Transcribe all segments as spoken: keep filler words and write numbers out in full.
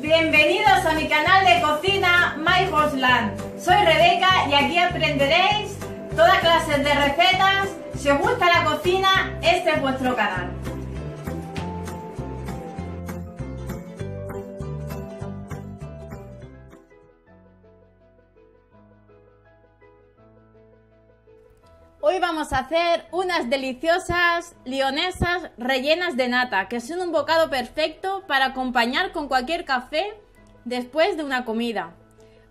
Bienvenidos a mi canal de cocina My House Land. Soy Rebeca y aquí aprenderéis toda clase de recetas. Si os gusta la cocina, este es vuestro canal. Hoy vamos a hacer unas deliciosas lionesas rellenas de nata, que son un bocado perfecto para acompañar con cualquier café después de una comida.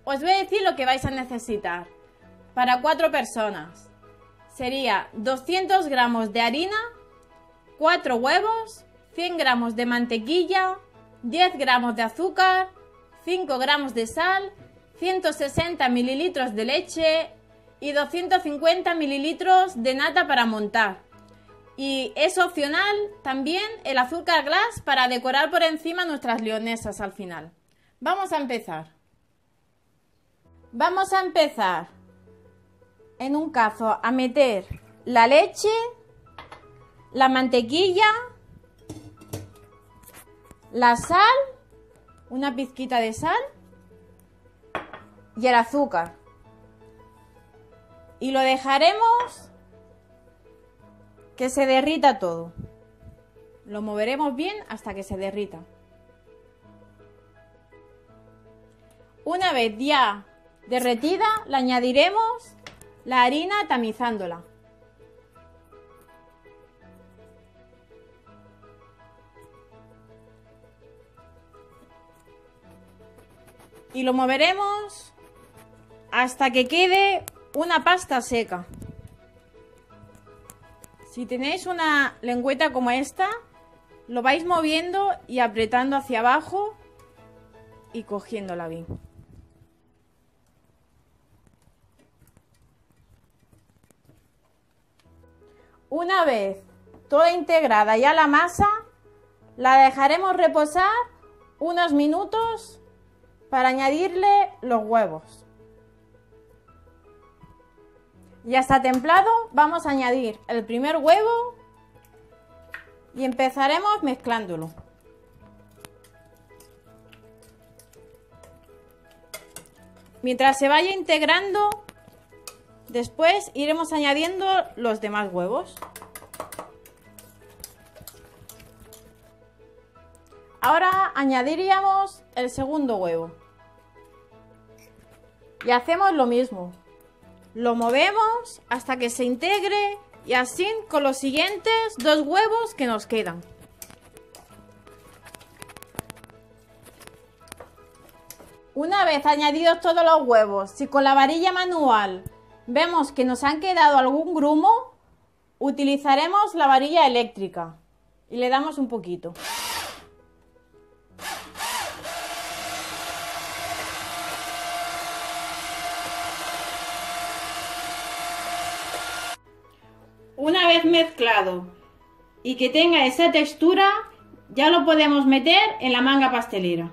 Os voy a decir lo que vais a necesitar. Para cuatro personas sería doscientos gramos de harina, cuatro huevos, cien gramos de mantequilla, diez gramos de azúcar, cinco gramos de sal, ciento sesenta mililitros de leche y doscientos cincuenta mililitros de nata para montar. Y es opcional también el azúcar glass para decorar por encima nuestras lionesas al final. Vamos a empezar. Vamos a empezar en un cazo a meter la leche, la mantequilla, la sal, una pizquita de sal y el azúcar. Y lo dejaremos que se derrita todo. Lo moveremos bien hasta que se derrita. Una vez ya derretida, le añadiremos la harina tamizándola. Y lo moveremos hasta que quede una pasta seca. Si tenéis una lengüeta como esta, lo vais moviendo y apretando hacia abajo y cogiéndola bien. Una vez toda integrada ya la masa, la dejaremos reposar unos minutos para añadirle los huevos. Ya está templado, vamos a añadir el primer huevo y empezaremos mezclándolo. Mientras se vaya integrando, después iremos añadiendo los demás huevos. Ahora añadiríamos el segundo huevo. Y hacemos lo mismo. Lo movemos hasta que se integre y así con los siguientes dos huevos que nos quedan. Una vez añadidos todos los huevos, si con la varilla manual vemos que nos han quedado algún grumo, utilizaremos la varilla eléctrica y le damos un poquito. Una vez mezclado y que tenga esa textura, ya lo podemos meter en la manga pastelera.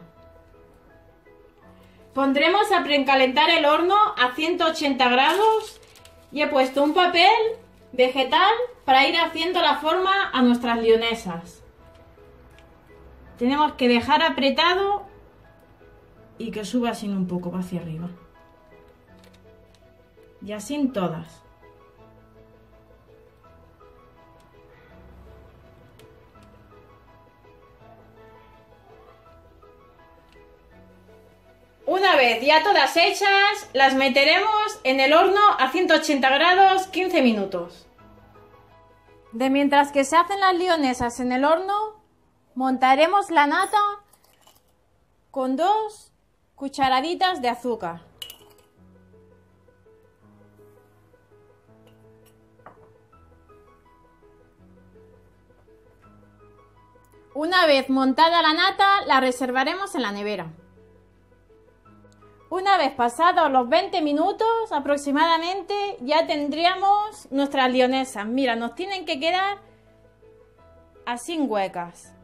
Pondremos a precalentar el horno a ciento ochenta grados y he puesto un papel vegetal para ir haciendo la forma a nuestras lionesas. Tenemos que dejar apretado y que suba así un poco hacia arriba. Y así en todas. Una vez ya todas hechas, las meteremos en el horno a ciento ochenta grados quince minutos. De mientras que se hacen las lionesas en el horno, montaremos la nata con dos cucharaditas de azúcar. Una vez montada la nata, la reservaremos en la nevera. Una vez pasados los veinte minutos aproximadamente, ya tendríamos nuestras lionesas. Mira, nos tienen que quedar así huecas.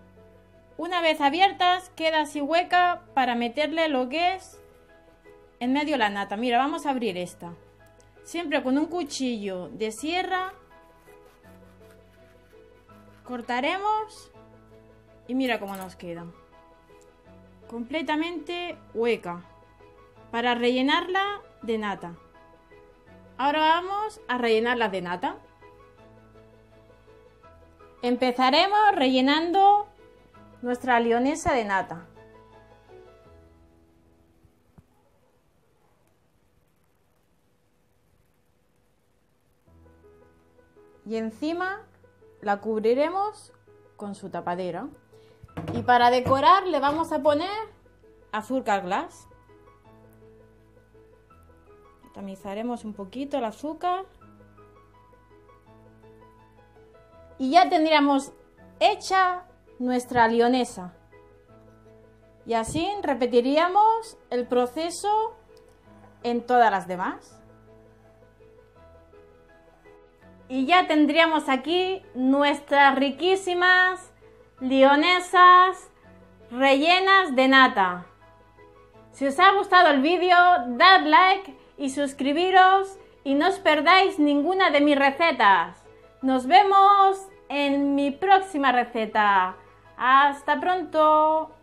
Una vez abiertas, queda así hueca para meterle lo que es en medio de la nata. Mira, vamos a abrir esta. Siempre con un cuchillo de sierra cortaremos y mira cómo nos quedan. completamente hueca para rellenarla de nata. Ahora vamos a rellenarlas de nata. Empezaremos rellenando nuestra lionesa de nata. Y encima la cubriremos con su tapadera. Y para decorar le vamos a poner azúcar glass. Tamizaremos un poquito el azúcar. Y ya tendríamos hecha nuestra lionesa. Y así repetiríamos el proceso en todas las demás. Y ya tendríamos aquí nuestras riquísimas lionesas rellenas de nata. Si os ha gustado el vídeo, dad like y suscribiros y no os perdáis ninguna de mis recetas. Nos vemos en mi próxima receta. ¡Hasta pronto!